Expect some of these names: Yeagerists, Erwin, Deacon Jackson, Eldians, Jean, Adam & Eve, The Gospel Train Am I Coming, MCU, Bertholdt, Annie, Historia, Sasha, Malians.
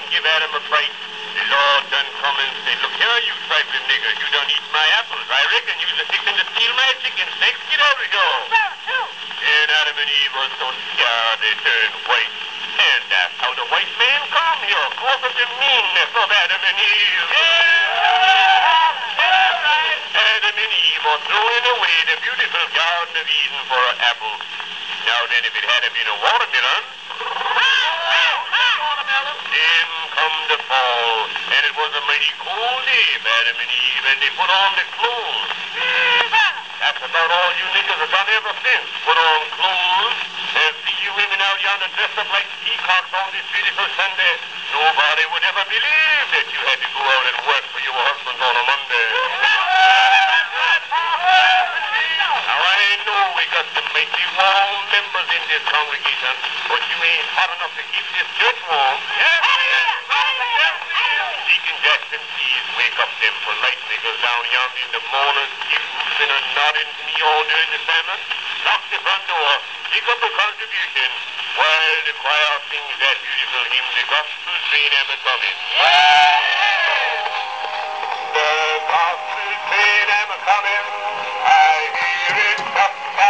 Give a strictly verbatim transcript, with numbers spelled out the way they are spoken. and give Adam a bite. The Lord done come and said, look here, you trifling nigger, you done eat my apples. I reckon you was a fixin' to steal my chicken sex. Get over here. Then Adam and Eve was so scared they turned white. And that's how the white man come here, cause of the meanness of Adam and Eve. Adam and Eve are throwing away the beautiful garden of Eden for an apple. Now then, if it had been a watermelon, then come the fall, and it was a mighty cold day, Adam and Eve, and they put on the clothes. That's about all you niggas have done ever since, put on clothes, and see you women out yonder dressed up like peacocks on this beautiful Sunday. Nobody would ever believe that you had to go out and work for your husband on a Monday. Now I know we got some mighty warm members in this congregation, but you ain't hot enough to keep this church warm. Yes, yes, yes, yes. Deacon Jackson, please wake up them polite niggas down yonder in the morning, you've been a nodding to me all during the sermon. Lock the front door, pick up a contribution, while the choir sings that beautiful hymn, The Gospel Train Am I Coming. The Gospel Train Am I Coming. I hear it up.